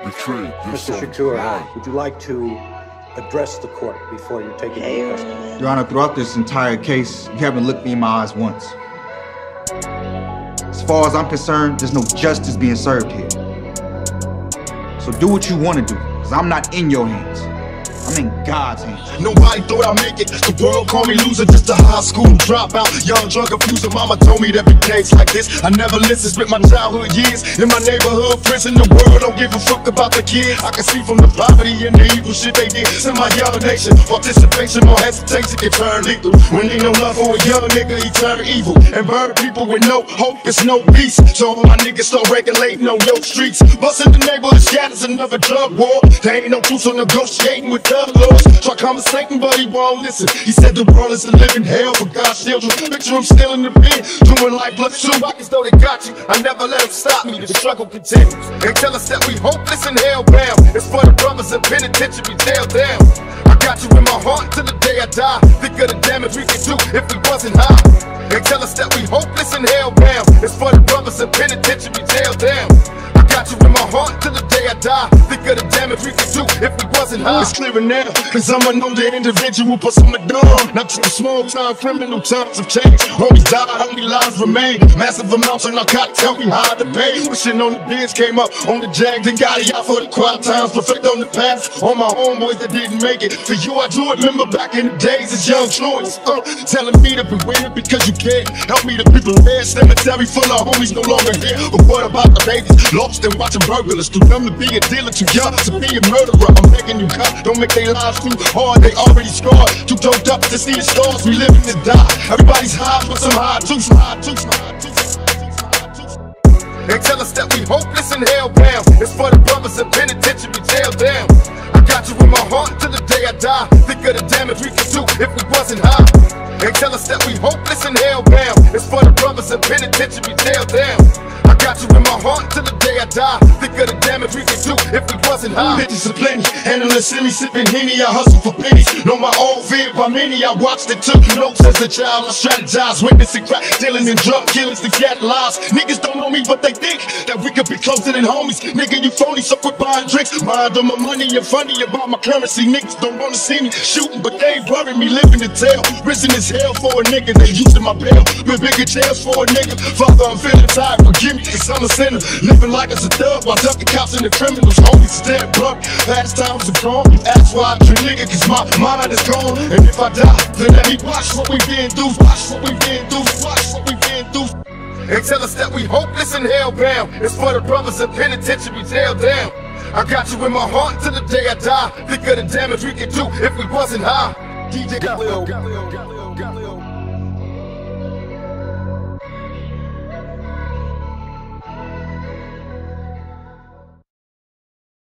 Mr. Shakur, would you like to address the court before you're taken into custody? Your Honor, throughout this entire case, you haven't looked me in my eyes once. As far as I'm concerned, there's no justice being served here. So do what you want to do, because I'm not in your hands. I'm in God's hands. Nobody thought I'd make it. The world called me loser, just a high school dropout. Young, drug abuser. Mama told me that every case like this. I never listened. Spent my childhood years in my neighborhood, friends in the world. Don't give a fuck about the kid. I can see from the poverty and the evil shit they did. Send my yellow nation. Participation, more hesitation can turn lethal. When ain't no love for a young nigga, he turn evil. And burn people with no hope, it's no peace. So my niggas start regulating on your streets. Busting the neighborhood shatters, another drug war. There ain't no truth, so negotiating with the Lord. Try conversating, but he won't listen. He said the world is a living hell for God's children. Picture him still in the pit, doing life plus two. I can still they got you. I never let him stop me. The struggle continues. They tell us that we hopeless and hellbound. It's for the brothers in penitentiary jail down. I got you in my heart till the day I die. Think of the damage we could do if we wasn't high. They tell us that we hopeless and hellbound. It's for the brothers in penitentiary jail down. I got you in my heart till the day I die. Think of the damage we could do if we wasn't high. It's clearing now, cause I'm a known the individual, but some are dumb. Not just small time, criminal times have changed. Homies die, only lives remain. Massive amounts of narcotics, help me hide the pain. Wishing on the bids, came up on the jag, then got it out for the quiet times. Perfect on the past, on my homeboys that didn't make it. For you I do it, remember back in the days as young Troy's. Telling me to beware because you can't. Help me to be prepared, cemetery full of homies no longer here. But what about the babies, lost and watching burglars? Too dumb to be a dealer, too young to be a murderer. I'm begging you, God, don't make their lives too hard, they already scarred. Too doped up to see the stars, we living to die. Everybody's high, but some high too, some high too, some high too, some high too. They tell us that we hopeless and hellbound. It's for the brothers in penitentiary jail down. I got you in my heart till the day I die. Think of the damage we could do if we wasn't high. They tell us that we hopeless and hellbound. It's for the brothers in penitentiary jail down. I got you in my heart till the day I die. Think of the damage we could do if we wasn't high. Bitches are plenty, analysts in me, sipping Henny. I hustle for pennies, know my old vid by many. I watched it, took notes as a child. I strategized, witnessing crack dealing and drug killings to get lives. Niggas don't know me, but they think that we could be closer than homies. Nigga, you phony, so quit buying drinks. Mind on my money, you're funny about my currency. Niggas don't wanna see me shooting, but they worry me living to tell. Risen as hell for a nigga, they using my bail. Been bigger jails for a nigga. Father, I'm feeling tired, forgive me, cause I'm a sinner, living like it's a thug while ducking cops and the criminals. Homies dead broke, past times are gone. That's why I drink, nigga, cause my mind is gone. And if I die, then let me watch what we been through. Watch what we been through, watch what we been through. They tell us that we hopeless and hellbound. It's for the brothers in penitentiary jail down. I got you in my heart till the day I die. Think of the damage we could do if we wasn't high. DJ Galileo.